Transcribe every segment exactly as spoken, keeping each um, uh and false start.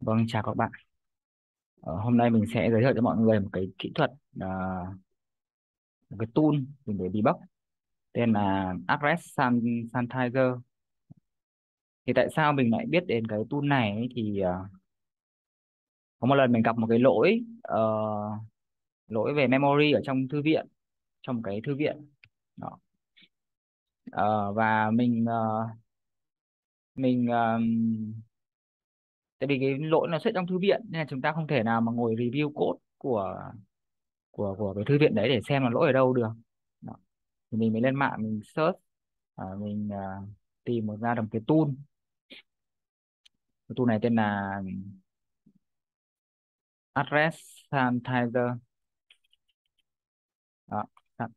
Vâng, chào các bạn. Ờ, hôm nay mình sẽ giới thiệu cho mọi người một cái kỹ thuật, uh, một cái tool dùng để debug tên là AddressSanitizer. Thì tại sao mình lại biết đến cái tool này ấy? Thì uh, có một lần mình gặp một cái lỗi uh, lỗi về memory ở trong thư viện, trong một cái thư viện. Đó. Uh, và mình uh, mình uh, tại vì cái lỗi nó xuất trong thư viện nên là chúng ta không thể nào mà ngồi review code của của của cái thư viện đấy để xem là lỗi ở đâu được. Đó. Thì mình mới lên mạng mình search, à, mình à, tìm một ra được cái tool. Cái tool này tên là AddressSanitizer. Đó,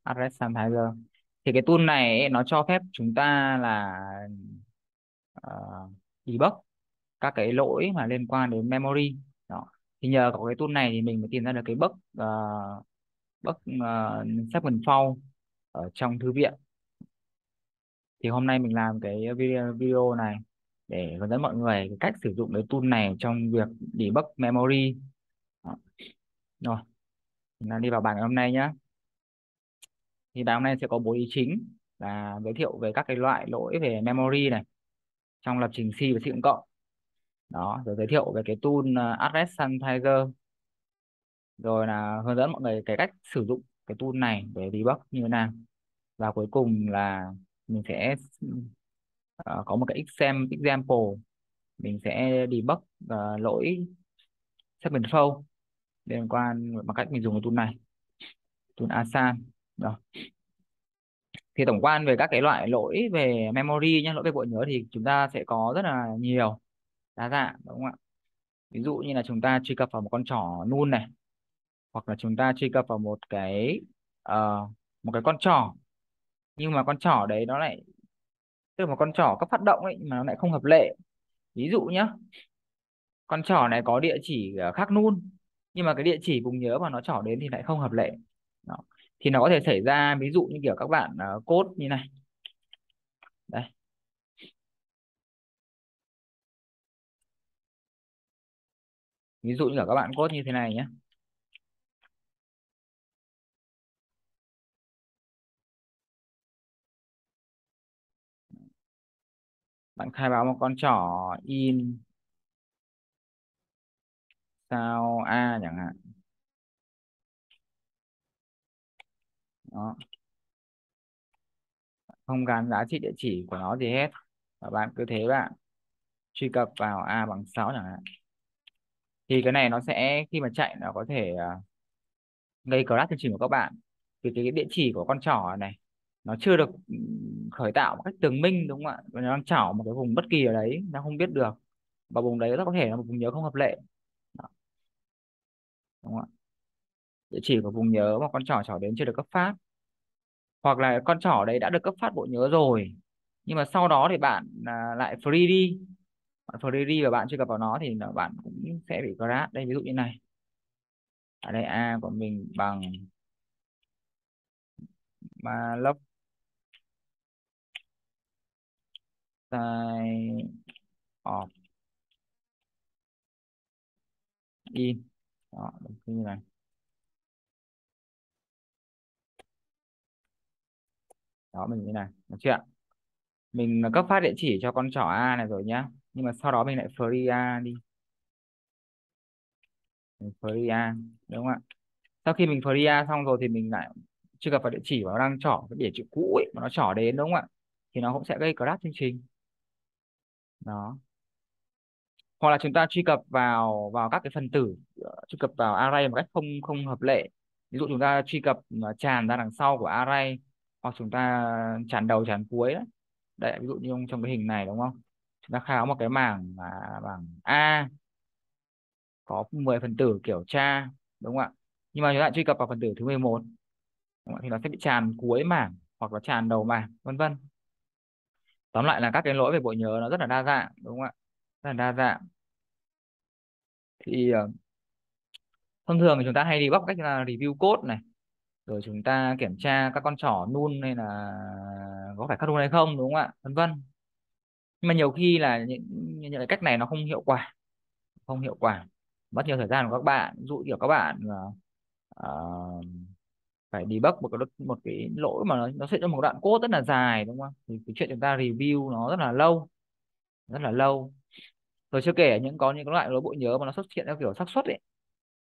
AddressSanitizer. Thì cái tool này ấy, nó cho phép chúng ta là uh, debug các cái lỗi mà liên quan đến memory. Đó. Thì nhờ có cái tool này thì mình mới tìm ra được cái bug uh, bug uh, seven found ở trong thư viện. Thì hôm nay mình làm cái video, video này để hướng dẫn mọi người cái cách sử dụng cái tool này trong việc debug memory. Đó. Rồi, chúng ta đi vào bài hôm nay nhé. Thì bài hôm nay sẽ có bốn ý chính là giới thiệu về các cái loại lỗi về memory này trong lập trình C và sử dụng cộng. Đó, rồi giới thiệu về cái tool AddressSanitizer, rồi là hướng dẫn mọi người cái cách sử dụng cái tool này để debug như thế nào, và cuối cùng là mình sẽ uh, có một cái example mình sẽ debug uh, lỗi statement fault liên quan bằng cách mình dùng cái tool này, tool Asan. Đó. Thì tổng quan về các cái loại lỗi về memory nhé, lỗi về bộ nhớ thì chúng ta sẽ có rất là nhiều, đa dạng, đúng không ạ? Ví dụ như là chúng ta truy cập vào một con trỏ null này, hoặc là chúng ta truy cập vào một cái uh, một cái con trỏ, nhưng mà con trỏ đấy nó lại, tức là một con trỏ cấp phát động ấy mà nó lại không hợp lệ. Ví dụ nhá, con trỏ này có địa chỉ khác null, nhưng mà cái địa chỉ vùng nhớ mà nó trỏ đến thì lại không hợp lệ. Đó. Thì nó có thể xảy ra ví dụ như kiểu các bạn uh, code như này. Đây. Ví dụ như là các bạn code như thế này nhé. Bạn khai báo một con trỏ in sao A chẳng hạn. Đó. Không gắn giá trị địa chỉ của nó gì hết. Và bạn cứ thế bạn truy cập vào A bằng sáu chẳng hạn. Thì cái này nó sẽ khi mà chạy nó có thể uh, gây crash chương trình của các bạn, vì cái địa chỉ của con trỏ này nó chưa được khởi tạo một cách tường minh, đúng không ạ? Nó đang trỏ một cái vùng bất kỳ ở đấy, nó không biết được, và vùng đấy nó có thể là một vùng nhớ không hợp lệ. Đó. Đúng không ạ? Địa chỉ của vùng nhớ mà con trỏ trỏ đến chưa được cấp phát, hoặc là con trỏ đấy đã được cấp phát bộ nhớ rồi, nhưng mà sau đó thì bạn uh, lại free đi. Bạn free đi và bạn truy cập vào nó thì bạn cũng sẽ bị crash. Đây ví dụ như này. Ở đây A của mình bằng malloc size of in. Đó, như này. Đó, mình như này, được chưa ạ? Mình cấp phát địa chỉ cho con trỏ A này rồi nhá. Nhưng mà sau đó mình lại free A đi. Mình free A, đúng không ạ? Sau khi mình free A xong rồi thì mình lại truy cập vào địa chỉ mà nó đang trỏ, cái địa chỉ cũ ấy, mà nó trỏ đến, đúng không ạ? Thì nó cũng sẽ gây crash chương trình. Đó. Hoặc là chúng ta truy cập vào vào các cái phần tử, truy cập vào array một cách không không hợp lệ. Ví dụ chúng ta truy cập tràn ra đằng sau của array, hoặc chúng ta tràn đầu tràn cuối đấy. Đấy, ví dụ như trong cái hình này, đúng không? Chúng ta khai báo một cái mảng mà bảng A có mười phần tử kiểu tra, đúng không ạ? Nhưng mà chúng ta truy cập vào phần tử thứ mười một, đúng không? Thì nó sẽ bị tràn cuối mảng hoặc là tràn đầu mảng, vân vân. Tóm lại là các cái lỗi về bộ nhớ nó rất là đa dạng, đúng không ạ? Rất là đa dạng. Thì thông thường thì chúng ta hay debug cách là review code này, rồi chúng ta kiểm tra các con trỏ null hay là có phải cắt null hay không, đúng không ạ? Vân vân. Nhưng mà nhiều khi là những, những cái cách này nó không hiệu quả. không hiệu quả, mất nhiều thời gian của các bạn. Ví dụ kiểu các bạn uh, phải debug một cái, một cái lỗi mà nó, nó sẽ ra một đoạn code rất là dài, đúng không? Thì cái chuyện chúng ta review nó rất là lâu, rất là lâu. Rồi chưa kể những có những cái loại lỗi bộ nhớ mà nó xuất hiện theo kiểu xác suất ấy,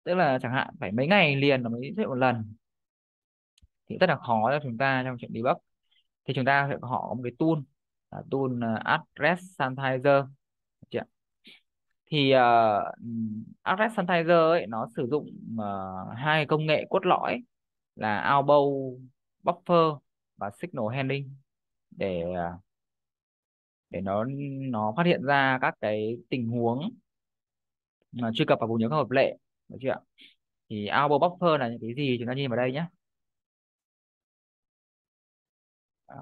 tức là chẳng hạn phải mấy ngày liền nó mới xuất hiện một lần, thì rất là khó cho chúng ta trong chuyện debug. Thì chúng ta sẽ họ có một cái tool là tool AddressSanitizer. Thì uh, AddressSanitizer ấy nó sử dụng uh, hai công nghệ cốt lõi là Elbow Buffer và Signal Handling để để nó nó phát hiện ra các cái tình huống mà truy cập vào vùng nhớ không hợp lệ, được chưa ạ? Thì Elbow Buffer là những cái gì chúng ta nhìn vào đây nhé. À.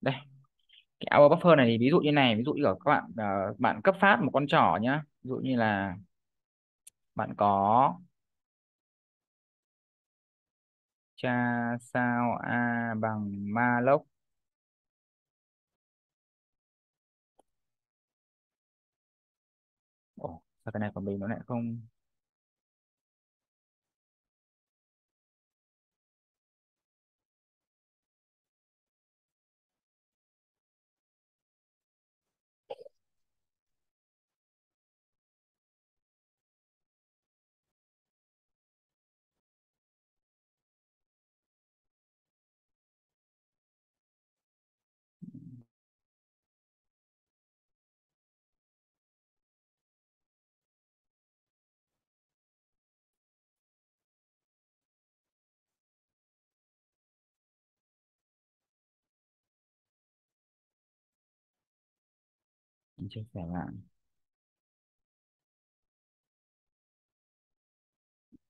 Đây, cái Elbow Buffer này thì ví dụ như này, ví dụ như các bạn uh, bạn cấp phát một con trỏ nhá, ví dụ như là bạn có cha sao a bằng malloc, ồ sao cái này của mình nó lại không chia sẻ lại.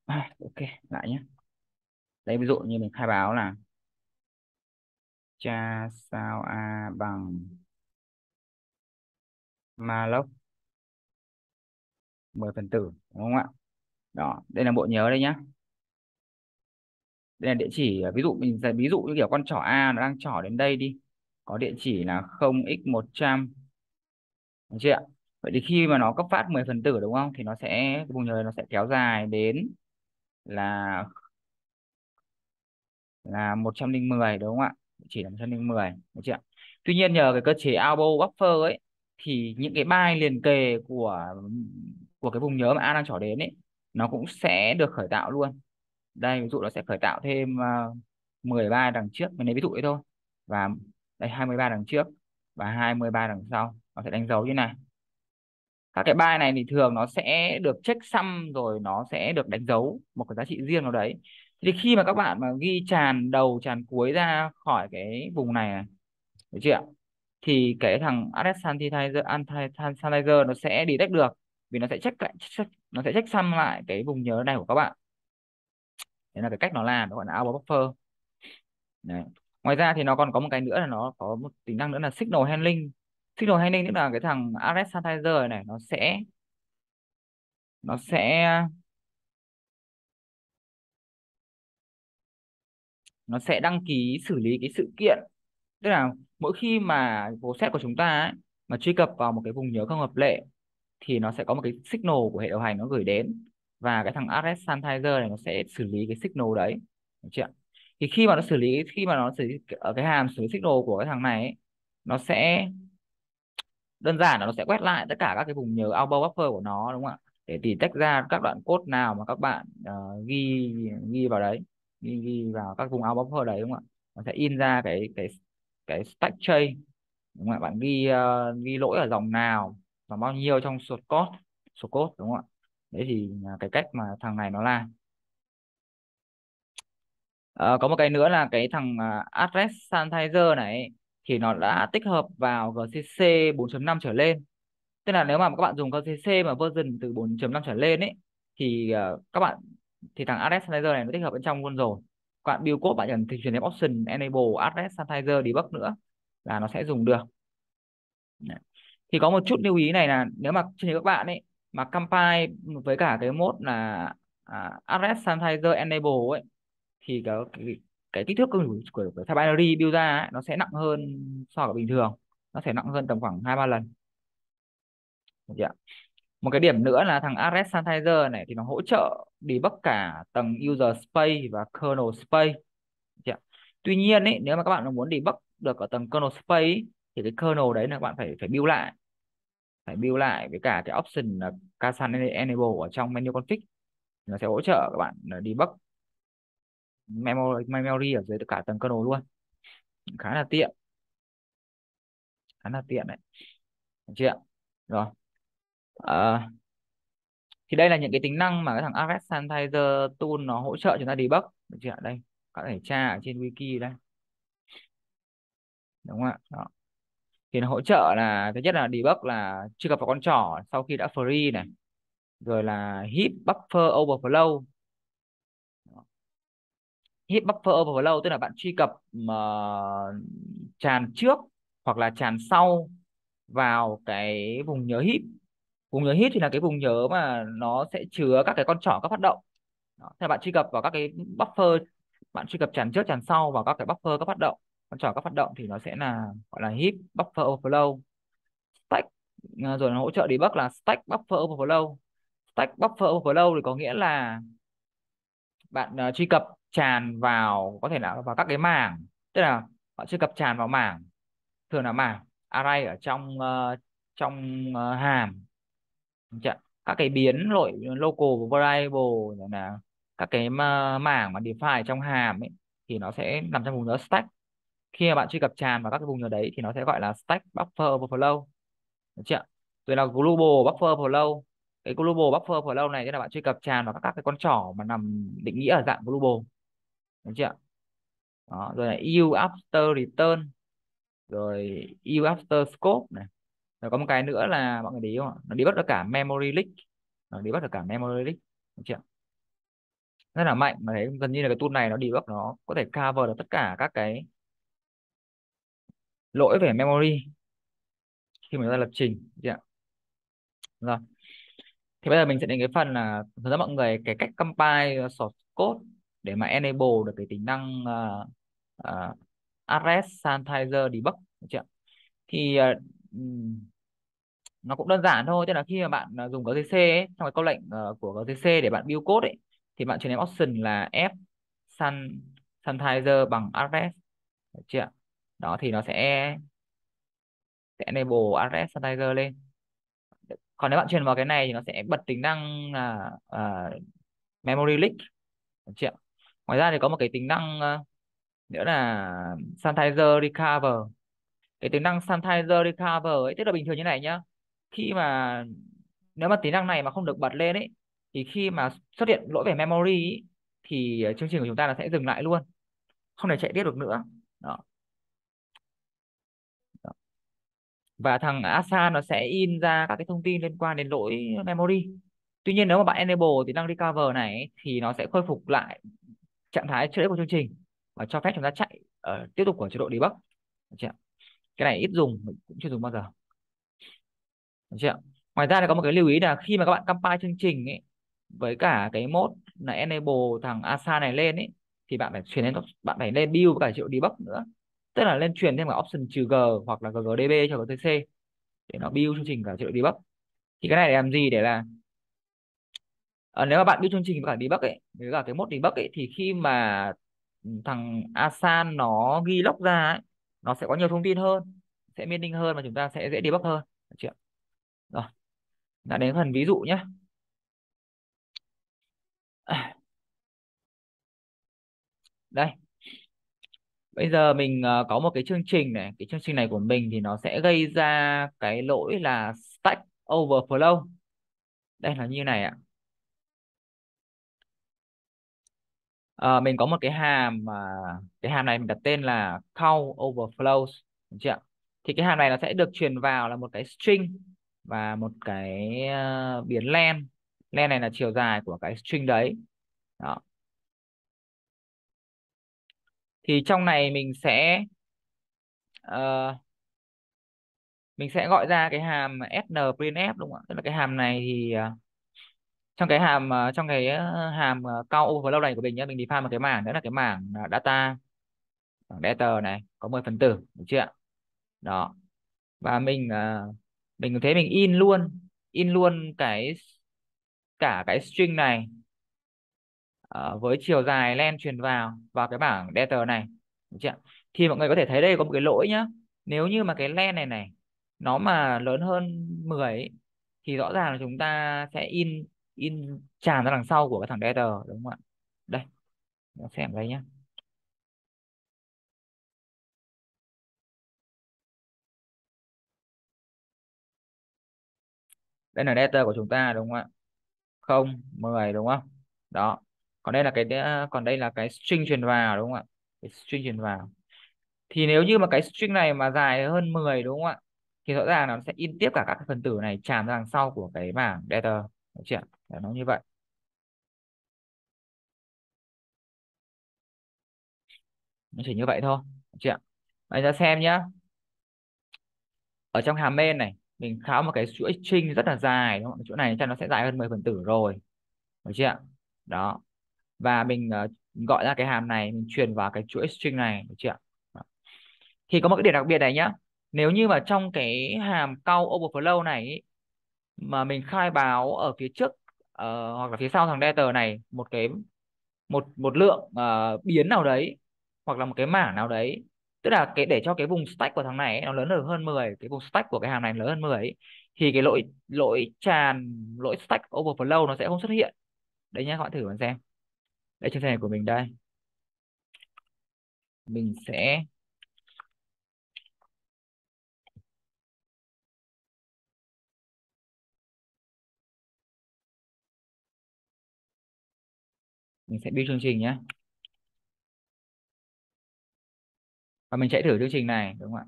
À, ok, lại nhé. Đây ví dụ như mình khai báo là cha sao a bằng malloc mười phần tử, đúng không ạ? Đó, đây là bộ nhớ đây nhá. Đây là địa chỉ, ví dụ mình ví dụ như kiểu con trỏ a nó đang trỏ đến đây đi. Có địa chỉ là không x một trăm. Được chưa ạ? Vậy thì khi mà nó cấp phát mười phần tử, đúng không? Thì nó sẽ cái vùng nhớ nó sẽ kéo dài đến là là một trăm lẻ mười, đúng không ạ? Chỉ là một trăm lẻ mười, được chưa ạ? Tuy nhiên nhờ cái cơ chế Elbow Buffer ấy thì những cái byte liền kề của của cái vùng nhớ mà A đang trỏ đến ấy nó cũng sẽ được khởi tạo luôn. Đây ví dụ nó sẽ khởi tạo thêm uh, mười ba đằng trước, mình lấy ví dụ ấy thôi. Và đây hai mươi ba đằng trước và hai mươi ba đằng sau. Nó sẽ đánh dấu như này. Các cái byte này thì thường nó sẽ được check sum rồi nó sẽ được đánh dấu một cái giá trị riêng nào đấy. Thì khi mà các bạn mà ghi tràn đầu tràn cuối ra khỏi cái vùng này này, được chưa ạ? Thì cái thằng AddressSanitizer nó sẽ detect được vì nó sẽ check lại check, nó sẽ check sum lại cái vùng nhớ này của các bạn. Đấy là cái cách nó làm, nó gọi là Elbow Buffer. Đấy. Ngoài ra thì nó còn có một cái nữa là nó có một tính năng nữa là Signal Handling. Signal Handling tức là cái thằng AddressSanitizer này nó sẽ nó sẽ nó sẽ đăng ký xử lý cái sự kiện, tức là mỗi khi mà process của chúng ta ấy, mà truy cập vào một cái vùng nhớ không hợp lệ thì nó sẽ có một cái signal của hệ điều hành nó gửi đến và cái thằng AddressSanitizer này nó sẽ xử lý cái signal đấy, được chưa? Thì khi mà nó xử lý khi mà nó xử lý ở cái hàm xử lý signal của cái thằng này ấy, nó sẽ đơn giản là nó sẽ quét lại tất cả các cái vùng nhớ Elbow Buffer của nó, đúng không ạ? Để tỉ tách ra các đoạn code nào mà các bạn uh, ghi ghi vào đấy, ghi, ghi vào các vùng Elbow Buffer đấy, đúng không ạ? Nó sẽ in ra cái cái cái stack trace, đúng không ạ? Bạn ghi uh, ghi lỗi ở dòng nào, dòng bao nhiêu trong source code, source code đúng không ạ? Đấy thì cái cách mà thằng này nó làm. Uh, có một cái nữa là cái thằng uh, AddressSanitizer này thì nó đã tích hợp vào giê xê xê bốn chấm năm trở lên. Tức là nếu mà các bạn dùng giê xê xê mà version từ bốn chấm năm trở lên ấy thì uh, các bạn thì thằng AddressSanitizer này nó tích hợp bên trong luôn rồi. Các bạn build code bạn cần thì chuyển đến option enable AddressSanitizer debug nữa là nó sẽ dùng được. Đấy. Thì có một chút lưu ý này là nếu mà trên các bạn ấy mà compile với cả cái mode là uh, AddressSanitizer enable ấy thì cái, cái cái kích thước của của file binary build ra ấy, nó sẽ nặng hơn so với bình thường, nó sẽ nặng hơn tầm khoảng hai ba lần. Được chưa? Một cái điểm nữa là thằng address sanitizer này thì nó hỗ trợ debug cả tầng user space và kernel space. Được chưa? Tuy nhiên ấy, nếu mà các bạn muốn debug được ở tầng kernel space ấy, thì cái kernel đấy là các bạn phải phải build lại, phải build lại với cả cái option là Kazan enable ở trong menu config, nó sẽ hỗ trợ các bạn debug memory memory ở dưới cả tầng kernel luôn, khá là tiện, khá là tiện đấy, được chưa? Rồi. À, thì đây là những cái tính năng mà cái thằng Address Sanitizer tool nó hỗ trợ chúng ta debug, được chưa? Đây, các bạn thể tra ở trên wiki đây, đúng không ạ? Đó. Thì nó hỗ trợ là thứ nhất là debug là truy cập vào con trỏ sau khi đã free này, rồi là heap buffer overflow. Heap buffer overflow tức là bạn truy cập mà tràn trước hoặc là tràn sau vào cái vùng nhớ heap. Vùng nhớ heap thì là cái vùng nhớ mà nó sẽ chứa các cái con trỏ các phát động. Đó. Thế là bạn truy cập vào các cái buffer, bạn truy cập tràn trước tràn sau vào các cái buffer các phát động, con trỏ các phát động thì nó sẽ là gọi là heap buffer overflow. Stack, rồi nó hỗ trợ debug là stack buffer overflow. Stack buffer overflow thì có nghĩa là bạn uh, truy cập tràn vào, có thể là vào các cái mảng, tức là bạn truy cập tràn vào mảng, thường là mảng array ở trong uh, trong uh, hàm, các cái biến loại local variable, rồi là các cái mảng mà define trong hàm ấy, thì nó sẽ nằm trong vùng nhớ stack. Khi mà bạn truy cập tràn vào các cái vùng nhớ đấy thì nó sẽ gọi là stack buffer overflow, được chưa? Rồi là global buffer overflow. Cái global buffer overflow này tức là bạn truy cập tràn vào các, các cái con trỏ mà nằm định nghĩa ở dạng global, được chưa? Đó, rồi là u after return, rồi u after scope này. Rồi có một cái nữa là mọi người để ý không ạ? Nó debug được cả memory leak, nó debug được cả memory leak, được chưa? Rất là mạnh, mà thấy gần như là cái tool này nó debug nó có thể cover được tất cả các cái lỗi về memory khi mà chúng ta lập trình, được chưa? Rồi. Thì bây giờ mình sẽ đến cái phần là hướng dẫn mọi người cái cách compile source code để mà enable được cái tính năng uh, uh, address sanitizer debug, được chưa? Thì uh, nó cũng đơn giản thôi, tức là khi mà bạn dùng giê xê xê ấy, trong cái câu lệnh uh, của giê xê xê để bạn build code ấy, thì bạn chuyển đến option là f san sanitizer bằng address, được chưa? Đó thì nó sẽ sẽ enable address sanitizer lên. Còn nếu bạn truyền vào cái này thì nó sẽ bật tính năng là uh, memory leak, được chưa? Ngoài ra thì có một cái tính năng uh, nữa là sanitizer recover. Cái tính năng sanitizer recover ấy tức là bình thường như này nhá. Khi mà nếu mà tính năng này mà không được bật lên ấy thì khi mà xuất hiện lỗi về memory ấy, thì chương trình của chúng ta nó sẽ dừng lại luôn, không thể chạy tiếp được nữa. Đó. Và thằng a ét a nó sẽ in ra các cái thông tin liên quan đến lỗi memory. Tuy nhiên nếu mà bạn enable tính năng recover này thì nó sẽ khôi phục lại trạng thái trước đấy của chương trình và cho phép chúng ta chạy ở tiếp tục của chế độ debug. Được chưa? Cái này ít dùng, mình cũng chưa dùng bao giờ. Được chưa? Ngoài ra thì có một cái lưu ý là khi mà các bạn compile chương trình ấy, với cả cái mode là enable thằng a ét a này lên ấy, thì bạn phải chuyển lên, bạn phải lên build với cả chế độ debug nữa. Tức là lên truyền thêm cả option trừ g hoặc là ggdb cho gtc để nó build chương trình cả chế độ debug. Thì cái này để làm gì? Để là à, nếu mà bạn build chương trình với cả debug ấy, với cả cái mode debug ấy, thì khi mà thằng a ét a nó ghi log ra ấy, nó sẽ có nhiều thông tin hơn, sẽ mining hơn và chúng ta sẽ dễ debug hơn, được chưa? Rồi, đã đến phần ví dụ nhé. Đây. Bây giờ mình có một cái chương trình này, cái chương trình này của mình thì nó sẽ gây ra cái lỗi là stack overflow. Đây là như này ạ. À, mình có một cái hàm, cái hàm này mình đặt tên là count overflows, được chưa? Thì cái hàm này nó sẽ được truyền vào là một cái string và một cái biến len. Len này là chiều dài của cái string đấy. Đó. Thì trong này mình sẽ uh, mình sẽ gọi ra cái hàm snprintf, đúng không ạ? Tức là cái hàm này thì uh, trong cái hàm trong cái hàm count overflow này của mình nhé, mình define một cái mảng nữa là cái mảng data, mảng data này có mười phần tử, được chưa ạ? Đó, và mình mình có thể mình in luôn in luôn cái cả cái string này với chiều dài len truyền vào vào cái bảng data này, được chưa? Thì mọi người có thể thấy đây có một cái lỗi nhá, nếu như mà cái len này này nó mà lớn hơn mười ấy, thì rõ ràng là chúng ta sẽ in in tràn ra đằng sau của cái thằng data, đúng không ạ? Đây, xem đây nhá. Đây là data của chúng ta, đúng không ạ? Không, mười, đúng không? Đó. Còn đây là cái còn đây là cái string truyền vào, đúng không ạ? Cái string truyền vào. Thì nếu như mà cái string này mà dài hơn mười, đúng không ạ? Thì rõ ràng là nó sẽ in tiếp cả các cái phần tử này tràn ra đằng sau của cái mảng data, được chưa? Nó như vậy. Nó chỉ như vậy thôi, được chưa? Bây giờ xem nhá. Ở trong hàm main này, mình kháo một cái chuỗi string rất là dài, đúng không? Chỗ này chắc nó sẽ dài hơn mười phần tử rồi, được chưa? Đó. Và mình uh, gọi ra cái hàm này, mình truyền vào cái chuỗi string này, được chưa? Đó. Thì có một cái điểm đặc biệt này nhá. Nếu như mà trong cái hàm count overflow này ý, mà mình khai báo ở phía trước uh, hoặc là phía sau thằng data này một cái một một lượng uh, biến nào đấy hoặc là một cái mảng nào đấy, tức là cái để cho cái vùng stack của thằng này ấy, nó lớn hơn mười, cái vùng stack của cái hàm này lớn hơn mười ấy, thì cái lỗi lỗi tràn lỗi stack overflow nó sẽ không xuất hiện. Đấy nhá, các bạn thử bạn xem. Đây, trên này của mình đây. Mình sẽ Mình sẽ build chương trình nhé. Và mình chạy thử chương trình này, đúng không ạ?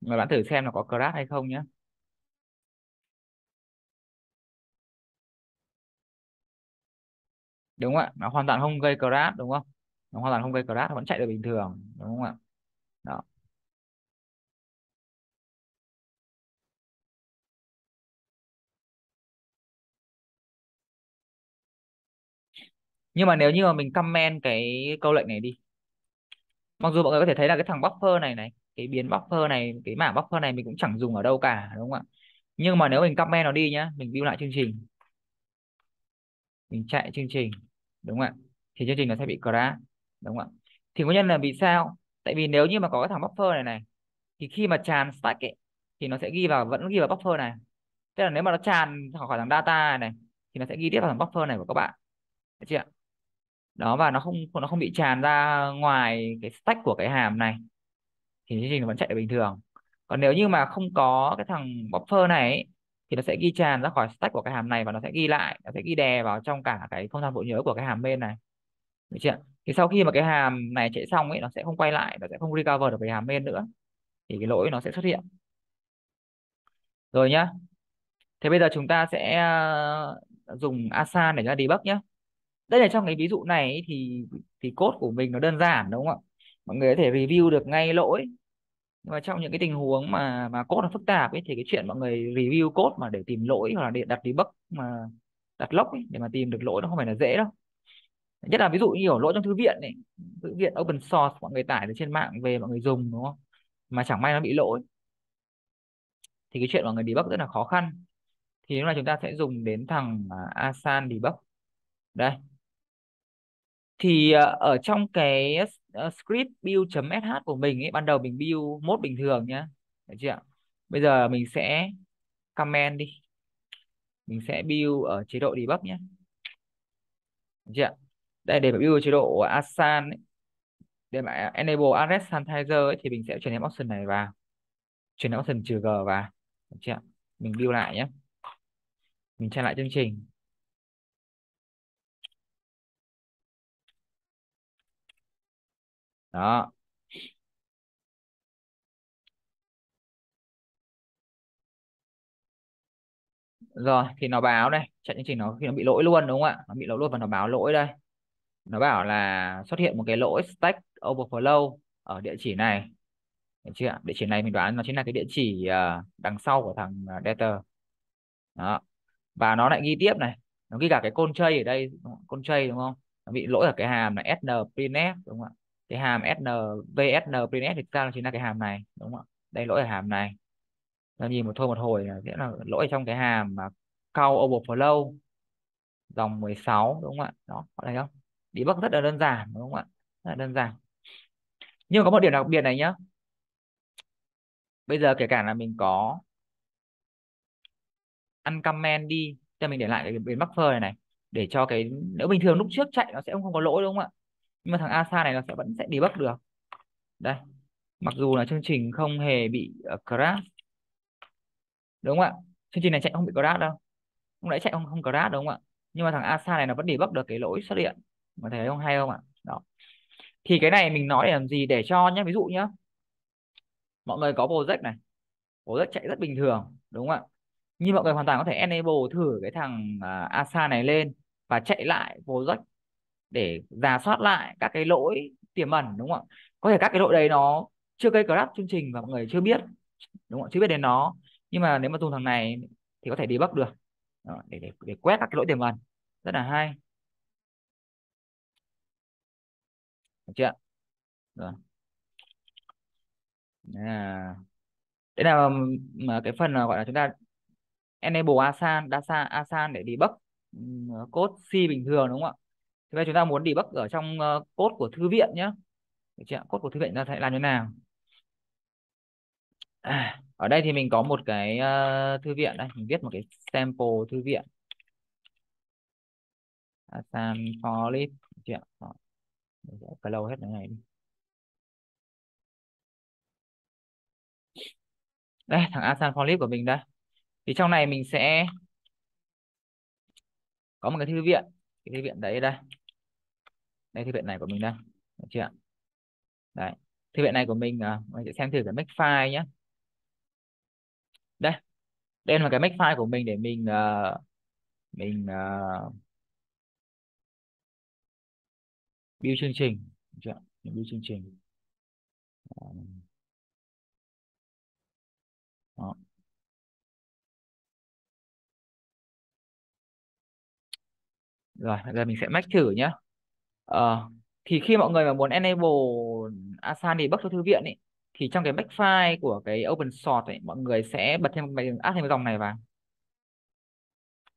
Và bạn thử xem là có crash hay không nhé. Đúng không ạ? Nó hoàn toàn không gây crash, đúng không? Nó hoàn toàn không gây crash, nó vẫn chạy được bình thường, đúng không ạ? Đó. Nhưng mà nếu như mà mình comment cái câu lệnh này đi, mặc dù mọi người có thể thấy là cái thằng buffer này này, cái biến buffer này, cái mảng buffer này mình cũng chẳng dùng ở đâu cả, đúng không ạ? Nhưng mà nếu mình comment nó đi nhá, mình build lại chương trình, mình chạy chương trình, đúng không ạ? Thì chương trình nó sẽ bị crash, đúng không ạ? Thì nguyên nhân là vì sao? Tại vì nếu như mà có cái thằng buffer này này, thì khi mà tràn stack ấy, thì nó sẽ ghi vào vẫn ghi vào buffer này. Tức là nếu mà nó tràn khỏi thằng data này, thì nó sẽ ghi tiếp vào thằng buffer này của các bạn, được chưa? Đó, và nó không nó không bị tràn ra ngoài cái stack của cái hàm này, thì chương trình nó vẫn chạy được bình thường. Còn nếu như mà không có cái thằng buffer này ấy, thì nó sẽ ghi tràn ra khỏi stack của cái hàm này và nó sẽ ghi lại, nó sẽ ghi đè vào trong cả cái không gian bộ nhớ của cái hàm main này, được chưa? Thì sau khi mà cái hàm này chạy xong ấy, nó sẽ không quay lại, nó sẽ không recover được cái hàm main nữa, thì cái lỗi nó sẽ xuất hiện. Rồi nhá. Thế bây giờ chúng ta sẽ dùng assign để ra debug nhé. Đây là trong cái ví dụ này ấy, thì thì code của mình nó đơn giản, đúng không ạ? Mọi người có thể review được ngay lỗi. Nhưng mà trong những cái tình huống mà mà code nó phức tạp ấy, thì cái chuyện mọi người review code mà để tìm lỗi hoặc là để đặt debug mà đặt log ấy, để mà tìm được lỗi nó không phải là dễ đâu. Nhất là ví dụ như kiểu lỗi trong thư viện này, thư viện open source mọi người tải từ trên mạng về mọi người dùng, đúng không? Mà chẳng may nó bị lỗi, thì cái chuyện mọi người debug rất là khó khăn. Thì lúc này chúng ta sẽ dùng đến thằng assign debug. Đây. Thì ở trong cái script build.sh của mình ấy, ban đầu mình build mode bình thường nhá, được chưa? Bây giờ mình sẽ comment đi, mình sẽ build ở chế độ debug nhé, được chưa? Đây, để mà build chế độ assign ấy, để mà enable address sanitizer ấy, thì mình sẽ chuyển thêm option này vào, chuyển option trừ g vào, được chưa? Mình build lại nhé, mình tra lại chương trình. Đó. Rồi thì nó báo đây, chạy chương trình nó khi nó bị lỗi luôn, đúng không ạ? Nó bị lỗi luôn và nó báo lỗi đây. Nó bảo là xuất hiện một cái lỗi stack overflow ở địa chỉ này, được chưa? Địa chỉ này mình đoán nó chính là cái địa chỉ đằng sau của thằng data. Đó. Và nó lại ghi tiếp này, nó ghi cả cái constraint ở đây, constraint đúng không, nó bị lỗi ở cái hàm là snprintf đúng không ạ. Cái hàm snvsnprintf thì ra chính là cái hàm này đúng không ạ. Đây lỗi ở hàm này, nó nhìn một thôi một hồi là nghĩa là lỗi trong cái hàm mà count overflow dòng mười sáu đúng không ạ. Đó, thấy không, debug rất là đơn giản đúng không ạ, rất là đơn giản. Nhưng có một điểm đặc biệt này nhá, bây giờ kể cả là mình có uncomment đi, cho mình để lại cái biến buffer này này để cho cái, nếu bình thường lúc trước chạy nó sẽ không có lỗi đúng không ạ, nhưng mà thằng a ét a này nó sẽ vẫn sẽ debug được. Đây, mặc dù là chương trình không hề bị crash đúng không ạ, chương trình này chạy không bị crash đâu, không đã chạy không không crash đúng không ạ, nhưng mà thằng a ét a này nó vẫn debug được cái lỗi xuất hiện, mà thấy không, hay không ạ. Đó, thì cái này mình nói để làm gì, để cho nhé, ví dụ nhé, mọi người có project này, project chạy rất bình thường đúng không ạ, nhưng mọi người hoàn toàn có thể enable thử cái thằng uh, a ét a này lên và chạy lại project để rà soát lại các cái lỗi tiềm ẩn đúng không ạ. Có thể các cái lỗi đấy nó chưa gây crash chương trình và mọi người chưa biết đúng không ạ, chưa biết đến nó, nhưng mà nếu mà dùng thằng này thì có thể debug được. Đó, để, để để quét các cái lỗi tiềm ẩn, rất là hay, được chưa? Rồi. À, đấy là mà cái phần gọi là chúng ta enable a ét a, data a ét a để debug code C bình thường đúng không ạ. Thế bây giờ chúng ta muốn debug ở trong code của thư viện nhé, được chưa? Code của thư viện ta sẽ làm như nào? À, ở đây thì mình có một cái uh, thư viện đây, mình viết một cái sample thư viện a ét a for list, được chưa? Đó. Mình sẽ close hết cái này đi. Đây, thằng a ét a for list của mình đây. Thì trong này mình sẽ có một cái thư viện, cái thư viện đấy đây. Đây thư viện này của mình đây, được chưa? Đấy, thư viện này của mình, à, mình sẽ xem thử cái Makefile nhé. Đây. Đây là cái Makefile của mình để mình uh, mình uh, build chương trình, được chưa? Mình build chương trình. Đó. Rồi, giờ mình sẽ make thử nhé. Ờ, thì khi mọi người mà muốn enable a ét a debug cho thư viện ấy, thì trong cái Makefile của cái open source ấy, mọi người sẽ bật thêm, add thêm cái dòng này vào.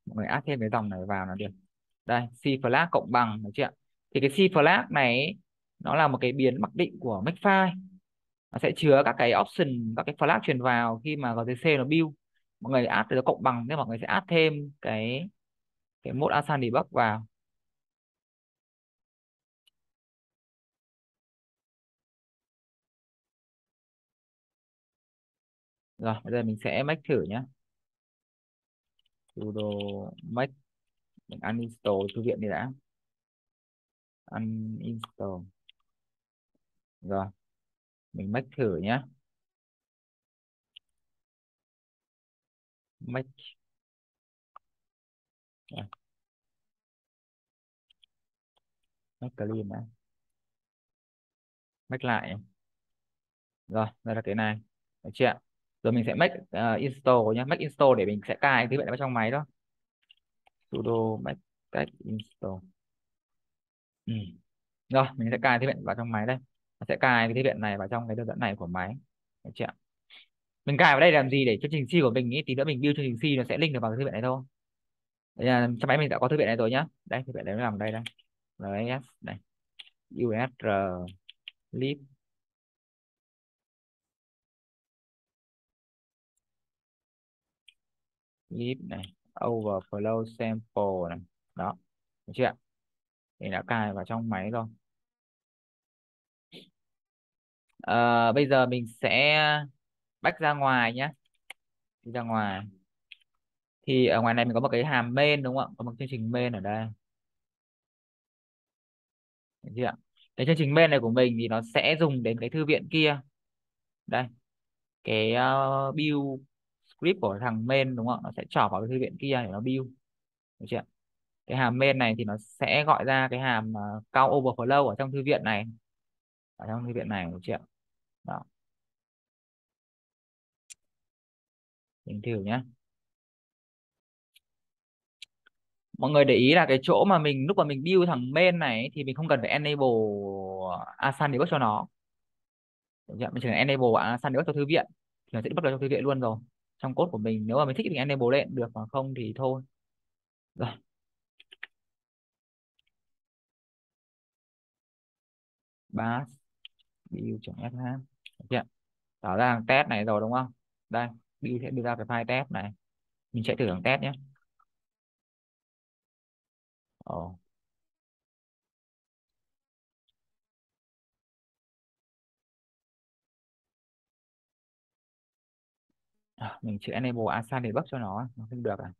Mọi người add thêm cái dòng này vào là được. Đây, C flag cộng bằng, được chưa? Thì cái C flag này ấy, nó là một cái biến mặc định của Makefile. Nó sẽ chứa các cái option, các cái flag truyền vào khi mà giê xê xê nó build. Mọi người add từ cộng bằng, nên mọi người sẽ add thêm cái cái mode a ét a debug vào. Rồi, bây giờ mình sẽ make thử nhé. Sudo make, mình uninstall thư viện đi đã. Uninstall. Rồi, mình make thử nhé. Make. Rồi. Make clean đã. Make lại. Rồi, đây là cái này. Được chưa ạ? Rồi mình sẽ make uh, install nhé, make install để mình sẽ cài cái thư viện vào trong máy đó. Sudo make, make install. Ừ. Rồi mình sẽ cài thư viện vào trong máy đây. Mình sẽ cài cái thư viện này vào trong cái đơn dẫn này của máy. Được chưa? Mình cài vào đây làm gì, để chương trình C của mình ý, tí nữa mình build chương trình C nó sẽ link được vào cái thư viện này thôi. Đây là trong máy mình đã có thư viện này rồi nhá. Đây thư viện này nó nằm đây đây. rờ ét này. u ét rờ lib. Lib này, overflow sample này, đó, được chưa? Mình đã cài vào trong máy rồi. À, bây giờ mình sẽ back ra ngoài nhé, đi ra ngoài. Thì ở ngoài này mình có một cái hàm main đúng không ạ? Có một chương trình main ở đây, được chưa? Cái chương trình main này của mình thì nó sẽ dùng đến cái thư viện kia, đây, cái uh, build script của thằng main đúng không? Nó sẽ chỏ vào cái thư viện kia để nó build, được chưa? Cái hàm main này thì nó sẽ gọi ra cái hàm uh, count overflow ở trong thư viện này, ở trong thư viện này, được chưa? Đó. Mình thử nhé. Mọi người để ý là cái chỗ mà mình lúc mà mình build thằng main này thì mình không cần phải enable Asan debug cho nó. Được chưa? Mình chỉ cần enable Asan debug cho thư viện thì nó sẽ debug cho thư viện luôn rồi. Trong code của mình nếu mà mình thích thì enable lên được, mà không thì thôi. Rồi. Bash build chấm sh. Được chưa? Đó là test này rồi đúng không? Đây, build sẽ đưa ra cái file test này. Mình chạy thử thằng test nhé. Ồ. À, mình chữ enable Asan debug cho nó, nó không được à?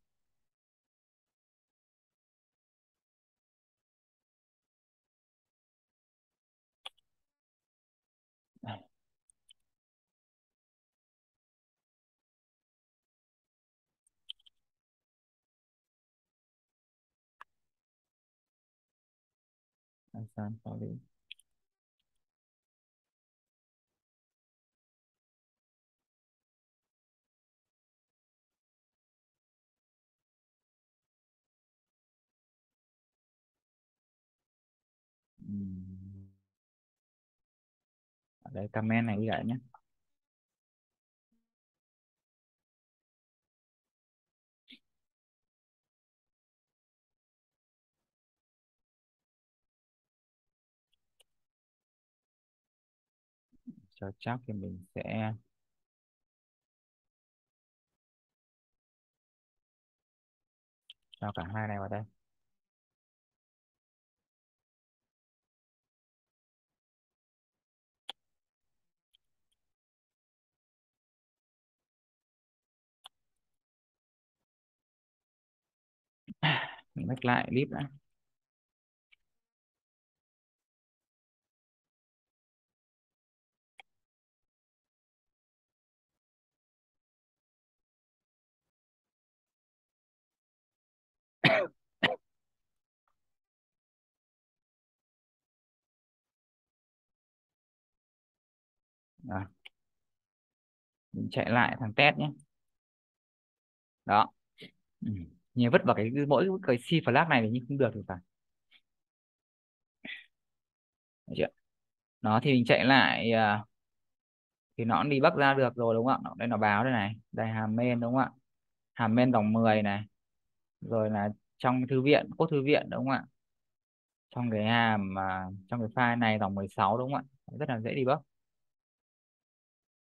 Asan sorry. Ở đây comment này đi lại nhé. Cho chắc thì mình sẽ cho cả hai này vào đây. Mình back lại clip đã. Rồi. Mình chạy lại thằng test nhé. Đó. Ừ. Nhớ vứt vào cái mỗi cái C flag này thì nhưng không được thì phải. Được chưa? Nó thì mình chạy lại thì nó đi debug ra được rồi đúng không ạ? Đây nó báo đây này, đây hàm main đúng không ạ? Hàm main dòng mười này. Rồi là trong thư viện, code thư viện đúng không ạ? Trong cái hàm trong cái file này dòng mười sáu đúng không ạ? Rất là dễ debug.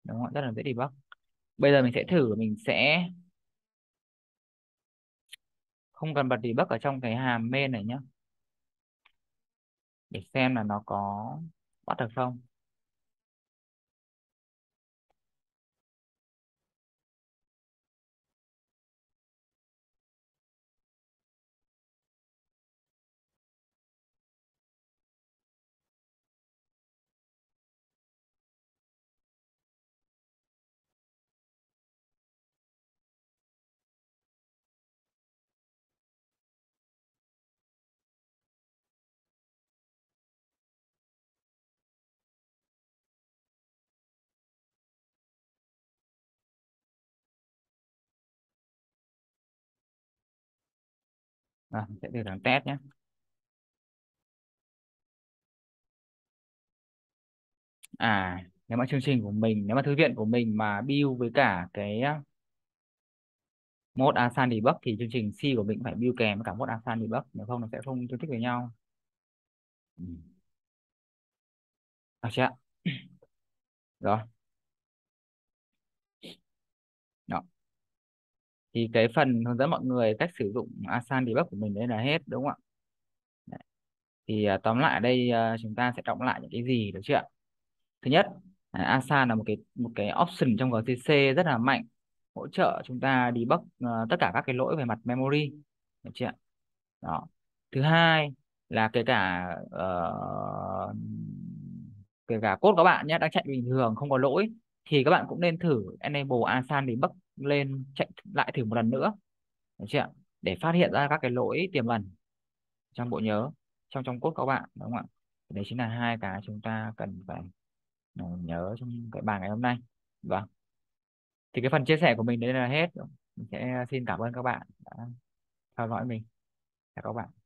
Đúng không ạ? Rất là dễ debug. Bây giờ mình sẽ thử, mình sẽ không cần bật debug ở trong cái hàm main này nhé, để xem là nó có bắt được không. À, mình sẽ thử thằng test nhé. À, nếu mà chương trình của mình, nếu mà thư viện của mình mà build với cả cái mode Asan debug thì chương trình C của mình phải build kèm với cả mode Asan debug, nếu không nó sẽ không tương thích với nhau. Ừ. À, chưa? Rồi. Đó. Thì cái phần hướng dẫn mọi người cách sử dụng Asan debug của mình đấy là hết đúng không ạ? Đấy. Thì uh, tóm lại ở đây uh, chúng ta sẽ đọc lại những cái gì được chưa? Thứ nhất, Asan là một cái một cái option trong giê xê xê rất là mạnh, hỗ trợ chúng ta debug uh, tất cả các cái lỗi về mặt memory, được chưa? Đó. Thứ hai là kể cả uh, kể cả code các bạn nhé đang chạy bình thường không có lỗi thì các bạn cũng nên thử enable Asan debug lên, chạy lại thử một lần nữa, được chưa? Để phát hiện ra các cái lỗi tiềm ẩn trong bộ nhớ, trong trong code các bạn, đúng không ạ? Đấy chính là hai cái chúng ta cần phải nhớ trong cái bài ngày hôm nay. Vâng. Thì cái phần chia sẻ của mình đấy là hết. Mình sẽ xin cảm ơn các bạn đã theo dõi mình. các bạn.